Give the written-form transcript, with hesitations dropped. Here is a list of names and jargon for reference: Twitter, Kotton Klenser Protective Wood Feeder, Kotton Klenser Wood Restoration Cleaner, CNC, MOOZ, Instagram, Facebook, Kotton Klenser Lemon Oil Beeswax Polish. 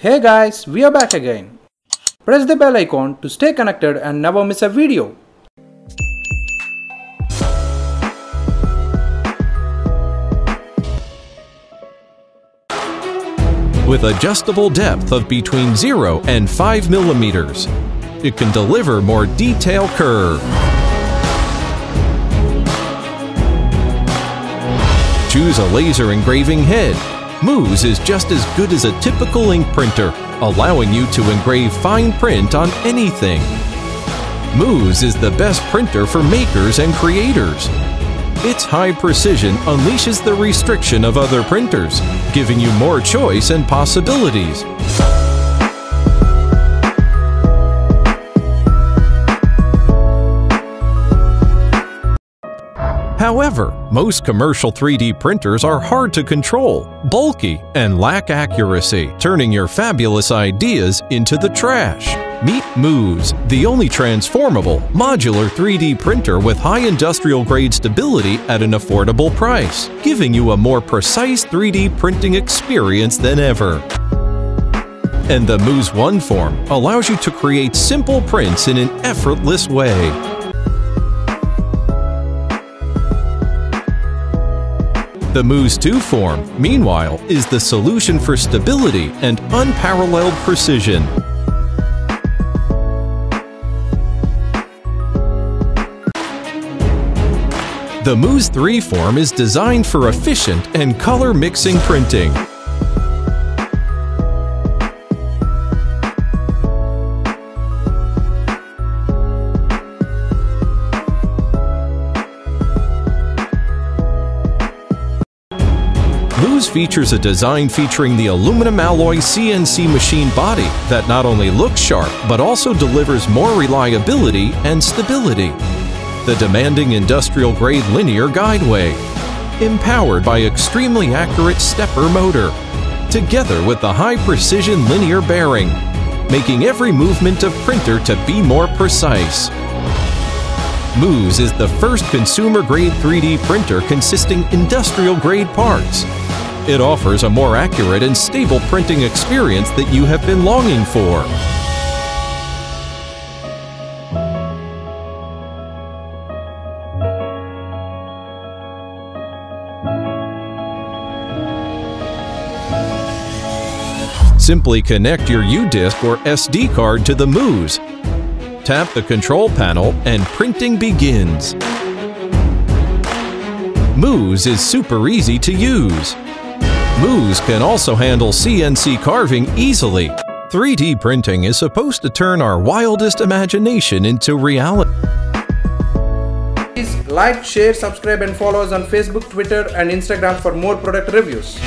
Hey guys, we are back again. Press the bell icon to stay connected and never miss a video. With adjustable depth of between 0 and 5 millimeters, it can deliver more detail curve. Choose a laser engraving head. MOOZ is just as good as a typical ink printer, allowing you to engrave fine print on anything. MOOZ is the best printer for makers and creators. Its high precision unleashes the restriction of other printers, giving you more choice and possibilities. However, most commercial 3D printers are hard to control, bulky, and lack accuracy, turning your fabulous ideas into the trash. Meet MOOZ, the only transformable, modular 3D printer with high industrial-grade stability at an affordable price, giving you a more precise 3D printing experience than ever. And the MOOZ One form allows you to create simple prints in an effortless way. The MOOZ 2 form, meanwhile, is the solution for stability and unparalleled precision. The MOOZ 3 form is designed for efficient and color mixing printing. MOOZ features a design featuring the aluminum alloy CNC machine body that not only looks sharp but also delivers more reliability and stability. The demanding industrial-grade linear guideway, empowered by extremely accurate stepper motor, together with the high-precision linear bearing, making every movement of printer to be more precise. MOOZ is the first consumer-grade 3D printer consisting industrial-grade parts. It offers a more accurate and stable printing experience that you have been longing for. Simply connect your U-Disc or SD card to the MOOZ. Tap the control panel and printing begins. MOOZ is super easy to use. MOOZ can also handle CNC carving easily. 3D printing is supposed to turn our wildest imagination into reality. Please like, share, subscribe and follow us on Facebook, Twitter and Instagram for more product reviews.